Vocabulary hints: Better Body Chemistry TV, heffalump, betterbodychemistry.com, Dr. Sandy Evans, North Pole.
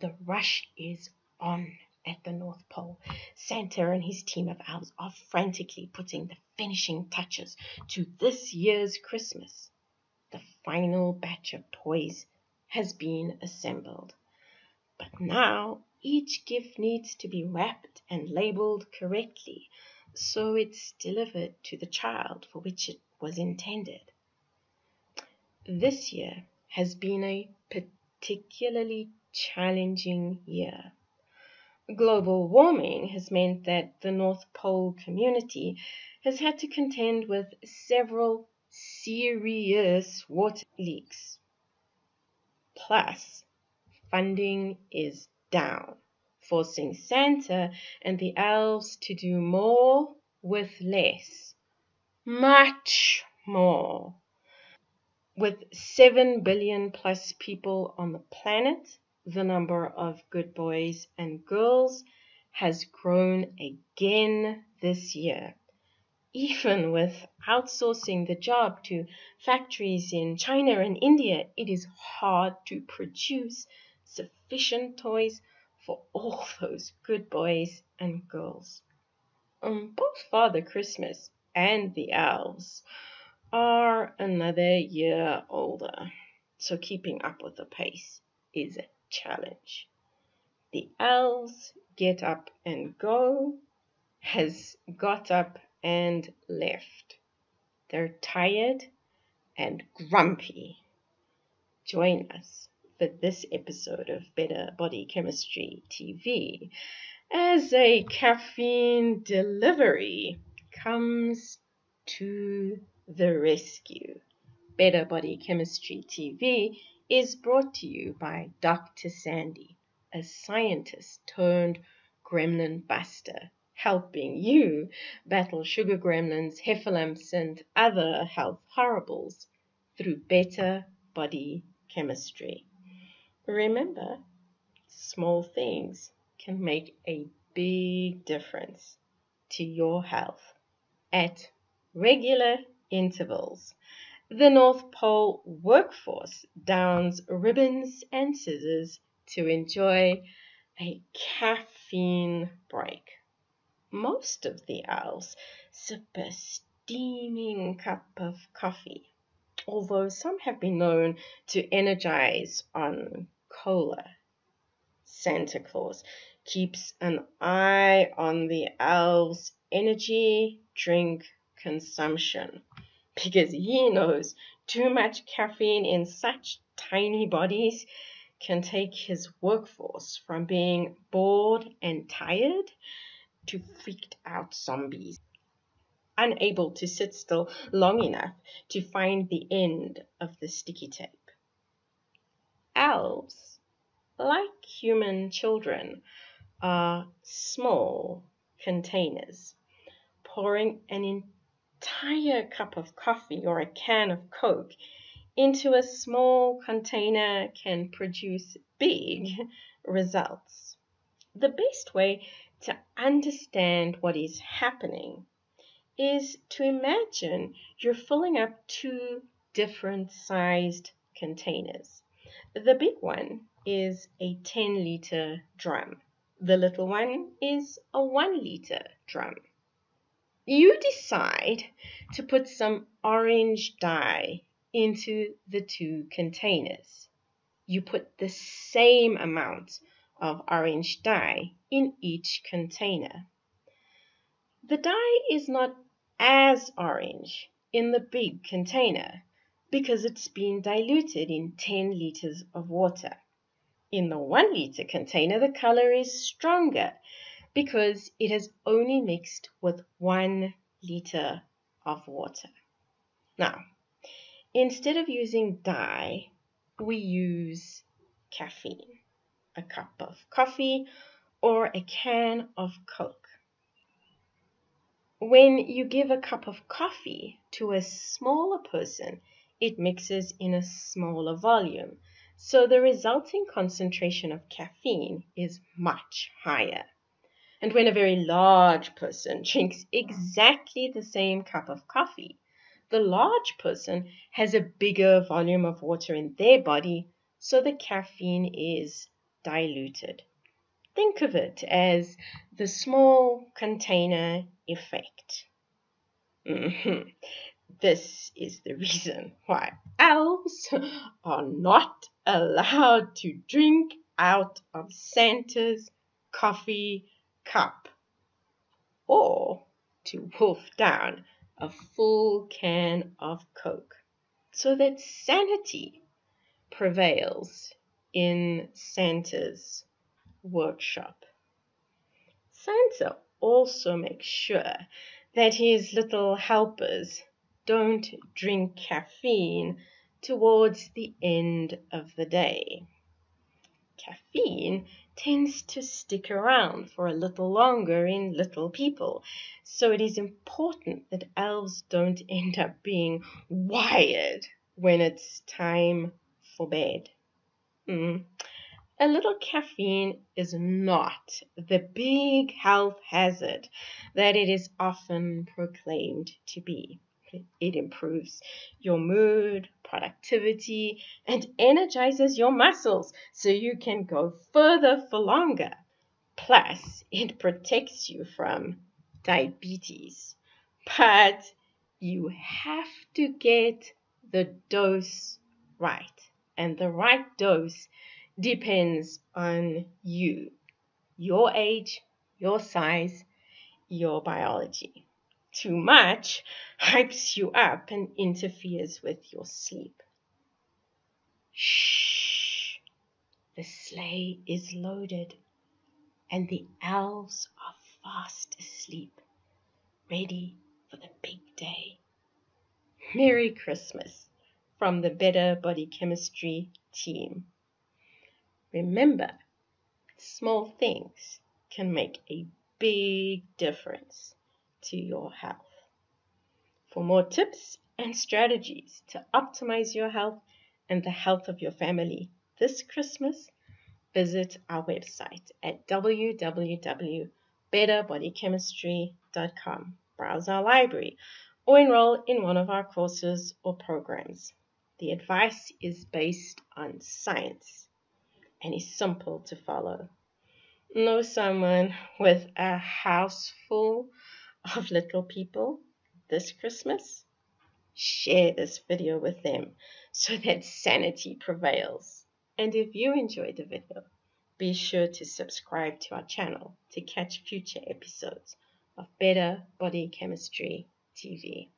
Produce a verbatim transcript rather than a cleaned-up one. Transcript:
The rush is on at the North Pole. Santa and his team of owls are frantically putting the finishing touches to this year's Christmas. The final batch of toys has been assembled. But now each gift needs to be wrapped and labeled correctly so it's delivered to the child for which it was intended. This year has been a particularly challenging year. Global warming has meant that the North Pole community has had to contend with several serious water leaks. Plus, funding is down, forcing Santa and the elves to do more with less. Much more. With seven billion plus people on the planet, the number of good boys and girls has grown again this year. Even with outsourcing the job to factories in China and India, it is hard to produce sufficient toys for all those good boys and girls. Um, both Father Christmas and the elves are another year older, so keeping up with the pace is a challenge. The elves get up and go has got up and left. They're tired and grumpy. Join us for this episode of Better Body Chemistry T V as a caffeine delivery comes to the rescue. Better Body Chemistry T V is brought to you by Doctor Sandy, a scientist turned gremlin buster, helping you battle sugar gremlins, heffalumps, and other health horribles through better body chemistry. Remember, small things can make a big difference to your health at regular intervals. The North Pole workforce downs ribbons and scissors to enjoy a caffeine break. Most of the owls sip a steaming cup of coffee, although some have been known to energize on cola. Santa Claus keeps an eye on the owls' energy drink consumption, because he knows too much caffeine in such tiny bodies can take his workforce from being bored and tired to freaked out zombies, unable to sit still long enough to find the end of the sticky tape. Elves, like human children, are small containers, pouring an entire entire cup of coffee or a can of Coke into a small container can produce big results. The best way to understand what is happening is to imagine you're filling up two different sized containers. The big one is a ten litre drum. The little one is a one litre drum. You decide to put some orange dye into the two containers. You put the same amount of orange dye in each container. The dye is not as orange in the big container because it's been diluted in ten litres of water. In the one litre container, the color is stronger, because it has only mixed with one litre of water. Now, instead of using dye, we use caffeine, a cup of coffee, or a can of Coke. When you give a cup of coffee to a smaller person, it mixes in a smaller volume, so the resulting concentration of caffeine is much higher. And when a very large person drinks exactly the same cup of coffee, the large person has a bigger volume of water in their body, so the caffeine is diluted. Think of it as the small container effect. Mm-hmm. This is the reason why elves are not allowed to drink out of Santa's coffee cup or to wolf down a full can of Coke, so that sanity prevails in Santa's workshop. Santa also makes sure that his little helpers don't drink caffeine towards the end of the day. Caffeine tends to stick around for a little longer in little people, so it is important that elves don't end up being wired when it's time for bed. Mm. A little caffeine is not the big health hazard that it is often proclaimed to be. It improves your mood, productivity, and energizes your muscles so you can go further for longer. Plus, it protects you from diabetes. But you have to get the dose right. And the right dose depends on you, your age, your size, your biology. Too much hypes you up and interferes with your sleep. Shh! The sleigh is loaded and the elves are fast asleep, ready for the big day. Merry Christmas from the Better Body Chemistry team. Remember, small things can make a big difference to your health. For more tips and strategies to optimize your health and the health of your family this Christmas, visit our website at w w w dot better body chemistry dot com. Browse our library or enroll in one of our courses or programs. The advice is based on science and is simple to follow. Know someone with a house full of little people this Christmas? Share this video with them so that sanity prevails. And if you enjoyed the video, be sure to subscribe to our channel to catch future episodes of Better Body Chemistry T V.